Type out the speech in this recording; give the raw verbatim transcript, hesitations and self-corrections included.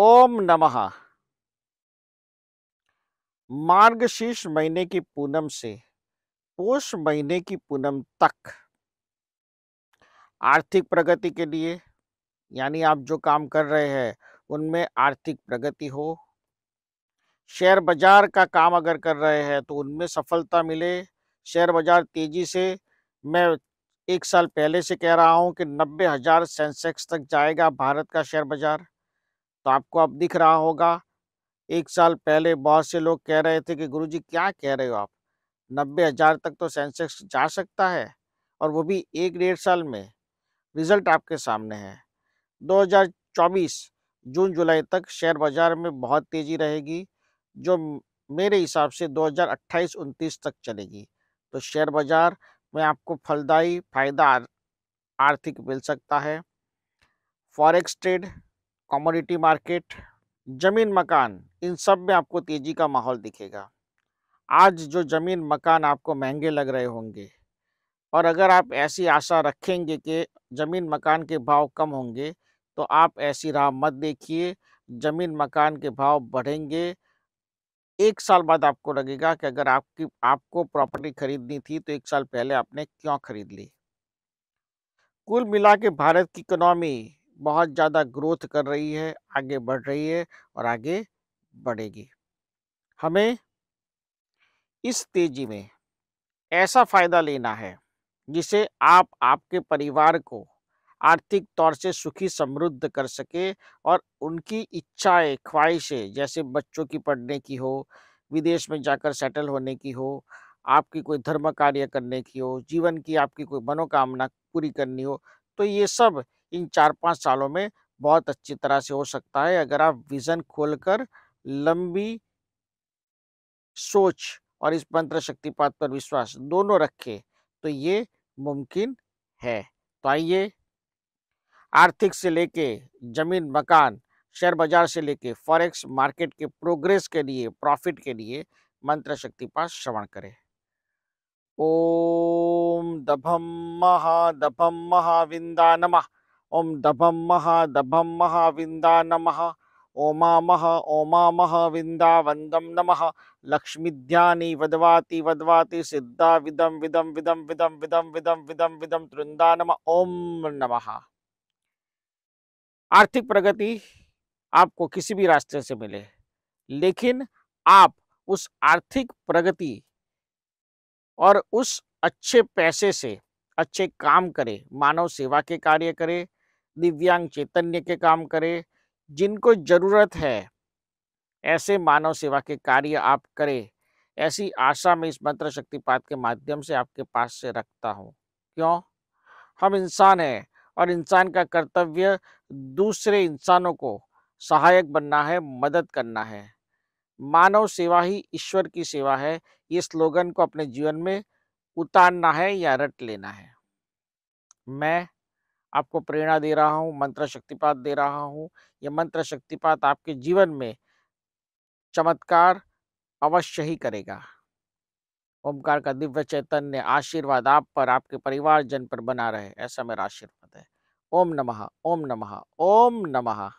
ओम नमः। मार्गशीर्ष महीने की पूनम से पौष महीने की पूनम तक आर्थिक प्रगति के लिए, यानी आप जो काम कर रहे हैं उनमें आर्थिक प्रगति हो। शेयर बाजार का काम अगर कर रहे हैं तो उनमें सफलता मिले। शेयर बाजार तेजी से, मैं एक साल पहले से कह रहा हूं कि नब्बे हजार सेंसेक्स तक जाएगा भारत का शेयर बाजार। तो आपको अब दिख रहा होगा, एक साल पहले बहुत से लोग कह रहे थे कि गुरुजी क्या कह रहे हो आप, नब्बे हजार तक तो सेंसेक्स जा सकता है, और वो भी एक डेढ़ साल में। रिजल्ट आपके सामने है। दो हज़ार चौबीस जून जुलाई तक शेयर बाजार में बहुत तेजी रहेगी, जो मेरे हिसाब से दो हज़ार अट्ठाईस उनतीस तक चलेगी। तो शेयर बाजार में आपको फलदायी फायदा आर्थिक मिल सकता है। फॉरेक्स ट्रेड, कमोडिटी मार्केट, जमीन मकान, इन सब में आपको तेजी का माहौल दिखेगा। आज जो ज़मीन मकान आपको महंगे लग रहे होंगे, और अगर आप ऐसी आशा रखेंगे कि ज़मीन मकान के भाव कम होंगे, तो आप ऐसी राह मत देखिए। ज़मीन मकान के भाव बढ़ेंगे। एक साल बाद आपको लगेगा कि अगर आपकी आपको प्रॉपर्टी खरीदनी थी तो एक साल पहले आपने क्यों खरीद ली। कुल मिला के भारत की इकोनॉमी बहुत ज़्यादा ग्रोथ कर रही है, आगे बढ़ रही है और आगे बढ़ेगी। हमें इस तेजी में ऐसा फ़ायदा लेना है जिसे आप आपके परिवार को आर्थिक तौर से सुखी समृद्ध कर सके, और उनकी इच्छाएं, ख्वाहिशें, जैसे बच्चों की पढ़ने की हो, विदेश में जाकर सेटल होने की हो, आपकी कोई धर्म कार्य करने की हो, जीवन की आपकी कोई मनोकामना पूरी करनी हो, तो ये सब इन चार पाँच सालों में बहुत अच्छी तरह से हो सकता है, अगर आप विज़न खोलकर लंबी सोच और इस मंत्र शक्तिपात पर विश्वास दोनों रखें तो ये मुमकिन है। तो आइए, आर्थिक से लेके ज़मीन मकान, शेयर बाज़ार से लेके फॉरेक्स मार्केट के प्रोग्रेस के लिए, प्रॉफिट के लिए मंत्र शक्तिपात श्रवण करें। ओम दभम महा दभम महाविंदा नमः। ओम दभम महा दभम महाविंदा नमः। ओमा मह ओमा मह विंदा वंदम नमः। लक्ष्मीध्यानी वदवाति वदवाति सिद्धा विदम विदम विदम विदम विदम विदम विदम विदम त्रिंदा नमः। ओम नमः। आर्थिक प्रगति आपको किसी भी रास्ते से मिले, लेकिन आप उस आर्थिक प्रगति और उस अच्छे पैसे से अच्छे काम करें, मानव सेवा के कार्य करें, दिव्यांग चैतन्य के काम करें, जिनको जरूरत है ऐसे मानव सेवा के कार्य आप करें। ऐसी आशा मैं इस मंत्र शक्तिपात के माध्यम से आपके पास से रखता हूँ। क्यों? हम इंसान हैं और इंसान का कर्तव्य दूसरे इंसानों को सहायक बनना है, मदद करना है। मानव सेवा ही ईश्वर की सेवा है, ये स्लोगन को अपने जीवन में उतारना है या रट लेना है। मैं आपको प्रेरणा दे रहा हूँ, मंत्र शक्तिपात दे रहा हूँ। यह मंत्र शक्तिपात आपके जीवन में चमत्कार अवश्य ही करेगा। ओंकार का दिव्य चैतन्य आशीर्वाद आप पर, आपके परिवार जन पर बना रहे, ऐसा मेरा आशीर्वाद है। ओम नमः ओम नमः ओम नमः।